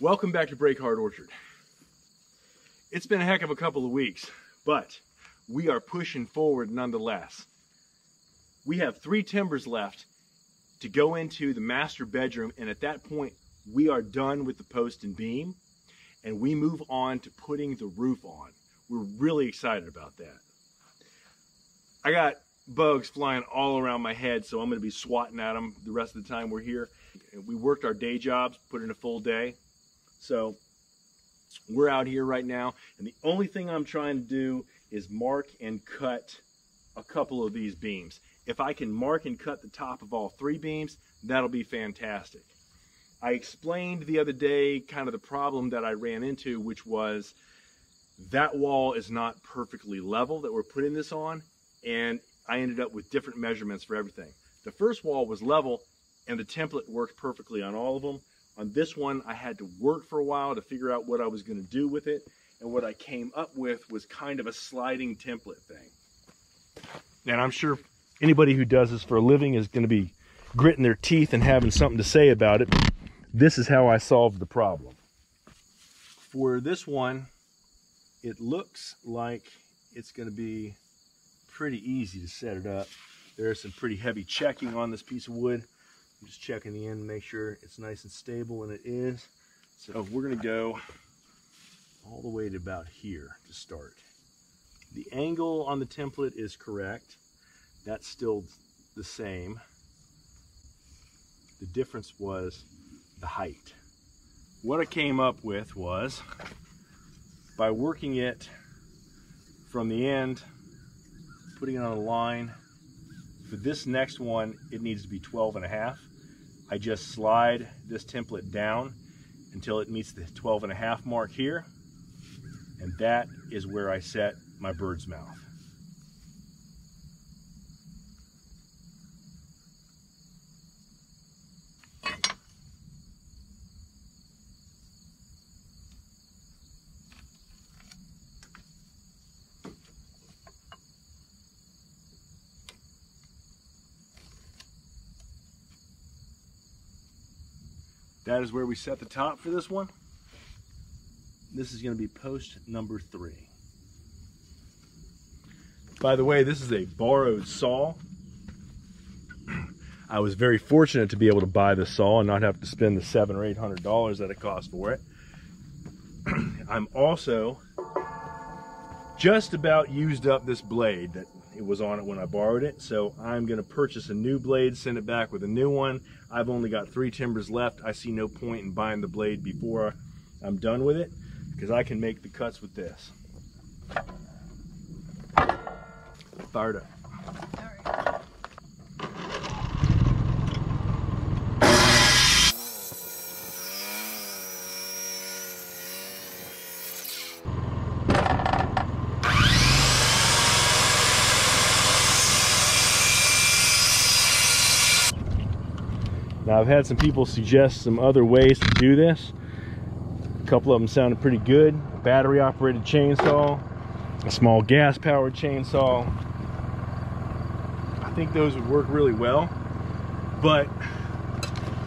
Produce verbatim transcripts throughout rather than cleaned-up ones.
Welcome back to Breakheart Orchard. It's been a heck of a couple of weeks, but we are pushing forward nonetheless. We have three timbers left to go into the master bedroom, and at that point, we are done with the post and beam, and we move on to putting the roof on. We're really excited about that. I got bugs flying all around my head, so I'm gonna be swatting at them the rest of the time we're here. We worked our day jobs, put in a full day. So we're out here right now, and the only thing I'm trying to do is mark and cut a couple of these beams. If I can mark and cut the top of all three beams, that'll be fantastic. I explained the other day kind of the problem that I ran into, which was that wall is not perfectly level that we're putting this on, and I ended up with different measurements for everything. The first wall was level, and the template worked perfectly on all of them. On this one, I had to work for a while to figure out what I was going to do with it, and what I came up with was kind of a sliding template thing. And I'm sure anybody who does this for a living is going to be gritting their teeth and having something to say about it. This is how I solved the problem. For this one, it looks like it's going to be pretty easy to set it up. There's some pretty heavy checking on this piece of wood. I'm just checking the end to make sure it's nice and stable, and it is. So we're gonna go all the way to about here to start. The angle on the template is correct. That's still the same. The difference was the height. What I came up with was, by working it from the end, putting it on a line, for this next one, it needs to be twelve and a half. I just slide this template down until it meets the twelve and a half mark here, and that is where I set my bird's mouth. That is where we set the top for this one. This is going to be post number three. By the way, this is a borrowed saw. I was very fortunate to be able to buy this saw and not have to spend the seven or eight hundred dollars that it cost for it. I'm also just about used up this blade that it was on it when I borrowed it, so I'm going to purchase a new blade, send it back with a new one. I've only got three timbers left. I see no point in buying the blade before I'm done with it, because I can make the cuts with this. Fired up. Now, I've had some people suggest some other ways to do this. A couple of them sounded pretty good. A battery-operated chainsaw, a small gas-powered chainsaw. I think those would work really well. But,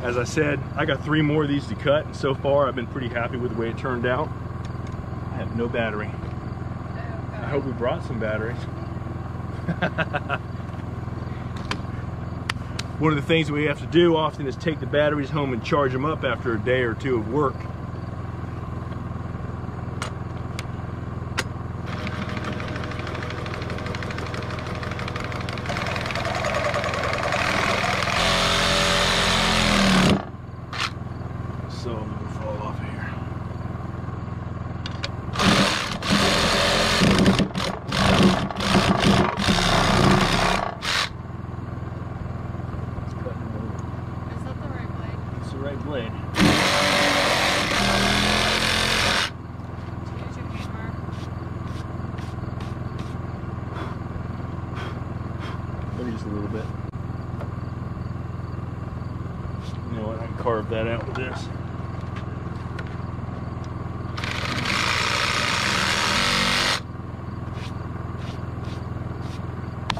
as I said, I got three more of these to cut, and so far I've been pretty happy with the way it turned out. I have no battery. I hope we brought some batteries. One of the things we have to do often is take the batteries home and charge them up after a day or two of work. Just a little bit. You know what? I can carve that out with this.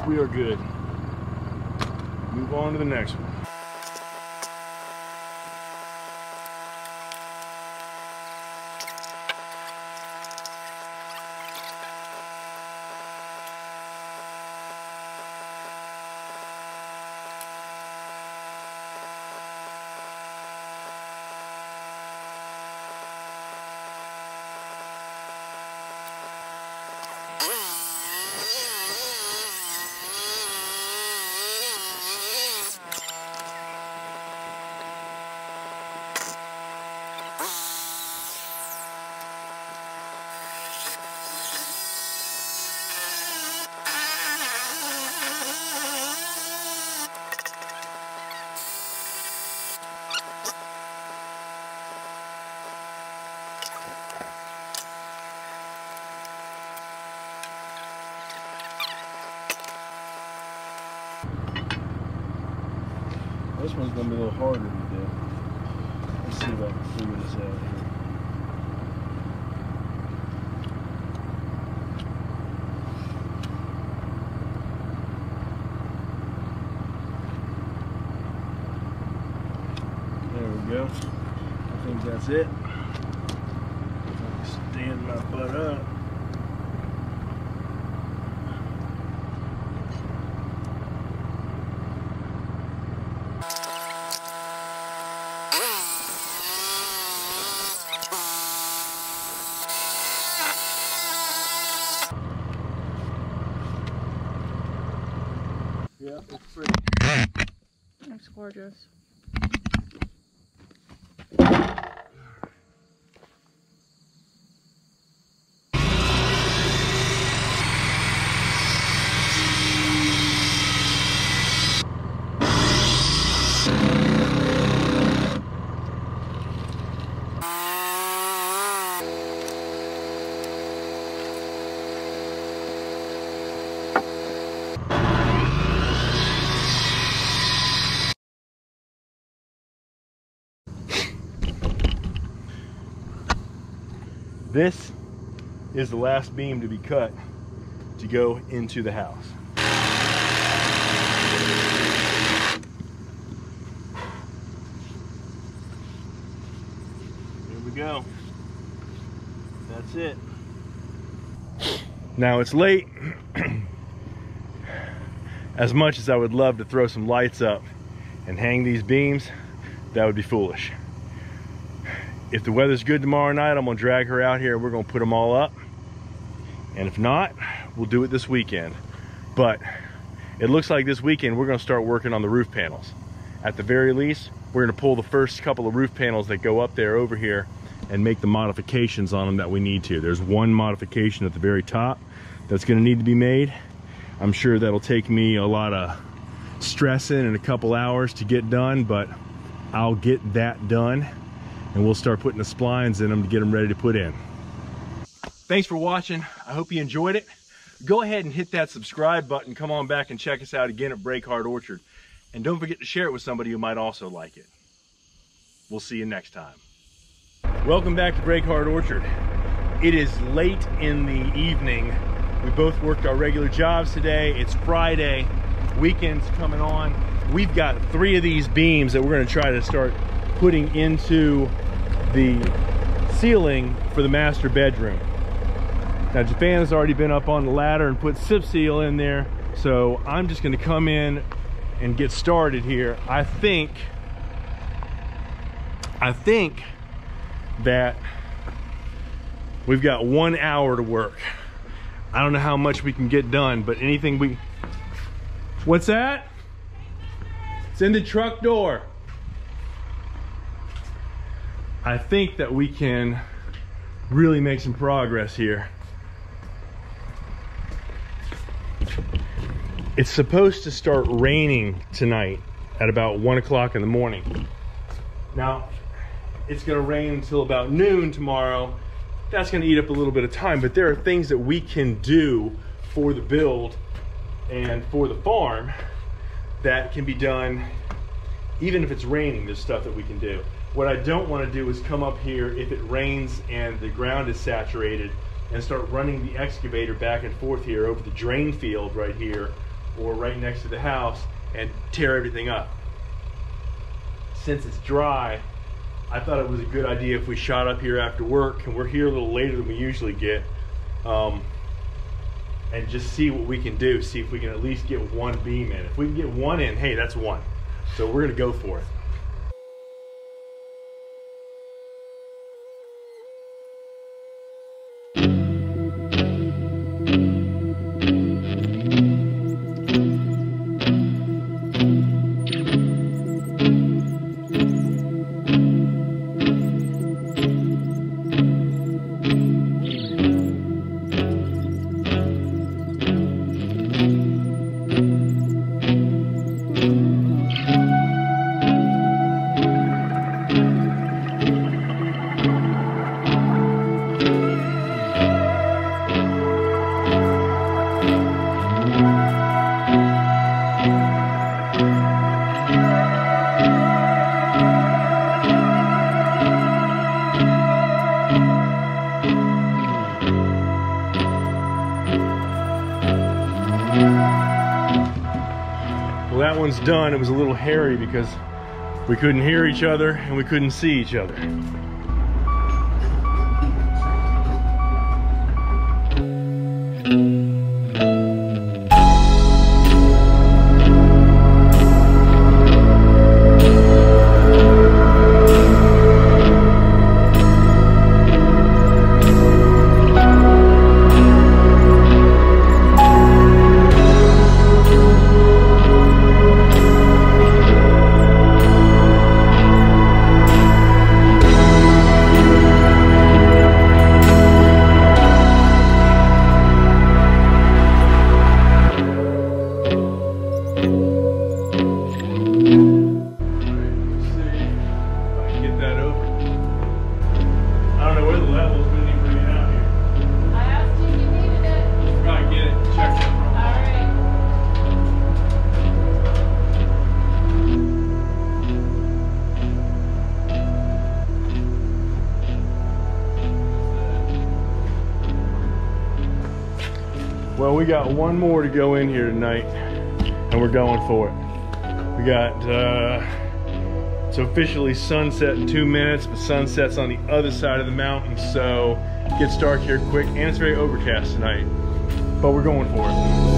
We are good. Move on to the next one. This one's gonna be a little harder to do. Let's see if I can figure this out here. I think that's it. Stand my butt up. Yeah, it's pretty. That's gorgeous. This is the last beam to be cut to go into the house. Here we go. That's it. Now it's late. As much as I would love to throw some lights up and hang these beams, that would be foolish. If the weather's good tomorrow night, I'm gonna drag her out here and we're gonna put them all up. And if not, we'll do it this weekend. But it looks like this weekend we're gonna start working on the roof panels. At the very least, we're gonna pull the first couple of roof panels that go up there over here and make the modifications on them that we need to. There's one modification at the very top that's gonna need to be made. I'm sure that'll take me a lot of stressing and a couple hours to get done, but I'll get that done. And we'll start putting the splines in them to get them ready to put in. Thanks for watching. I hope you enjoyed it. Go ahead and hit that subscribe button. Come on back and check us out again at Breakheart Orchard. And don't forget to share it with somebody who might also like it. We'll see you next time. Welcome back to Breakheart Orchard. It is late in the evening. We both worked our regular jobs today. It's Friday. Weekend's coming on. We've got three of these beams that we're going to try to start putting into the ceiling for the master bedroom. Now Japan has already been up on the ladder and put S I P seal in there, so I'm just gonna come in and get started here. I think, I think that we've got one hour to work. I don't know how much we can get done, but anything we, what's that? It's in the truck door. I think that we can really make some progress here. It's supposed to start raining tonight at about one o'clock in the morning. Now, it's gonna rain until about noon tomorrow. That's gonna eat up a little bit of time, but there are things that we can do for the build and for the farm that can be done, even if it's raining, there's stuff that we can do. What I don't want to do is come up here if it rains and the ground is saturated and start running the excavator back and forth here over the drain field right here or right next to the house and tear everything up. Since it's dry, I thought it was a good idea if we shot up here after work, and we're here a little later than we usually get, um, and just see what we can do, see if we can at least get one beam in. If we can get one in, hey, that's one. So we're gonna go for it. Thank you. one's done, it was a little hairy because we couldn't hear each other and we couldn't see each other. Well, we got one more to go in here tonight, and we're going for it. We got, uh, it's officially sunset in two minutes, but sunset's on the other side of the mountain, so it gets dark here quick, and it's very overcast tonight, but we're going for it.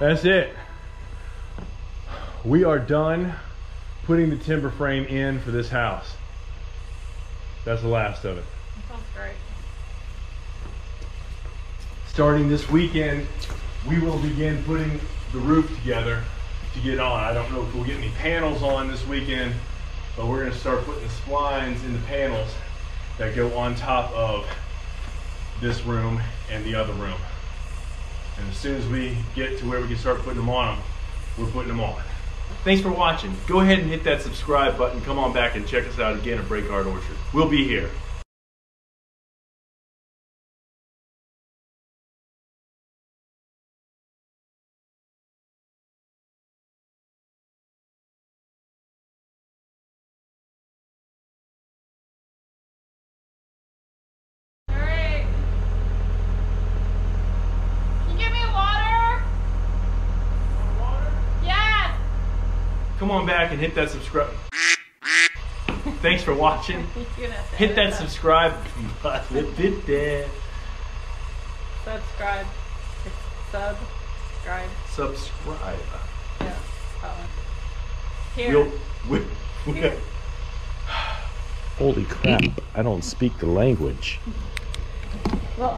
That's it. We are done putting the timber frame in for this house. That's the last of it. That sounds great. Starting this weekend, we will begin putting the roof together to get on. I don't know if we'll get any panels on this weekend, but we're going to start putting the splines in the panels that go on top of this room and the other room. And as soon as we get to where we can start putting them on, we're putting them on. Thanks for watching. Go ahead and hit that subscribe button. Come on back and check us out again at Breakheart Orchard. We'll be here. come on back and hit that subscribe. Thanks for watching. Hit that subscribe button. Hit that. Subscribe. Subscribe. Subscribe. Yeah. That one. Here. We'll, we, Here. Holy crap! I don't speak the language.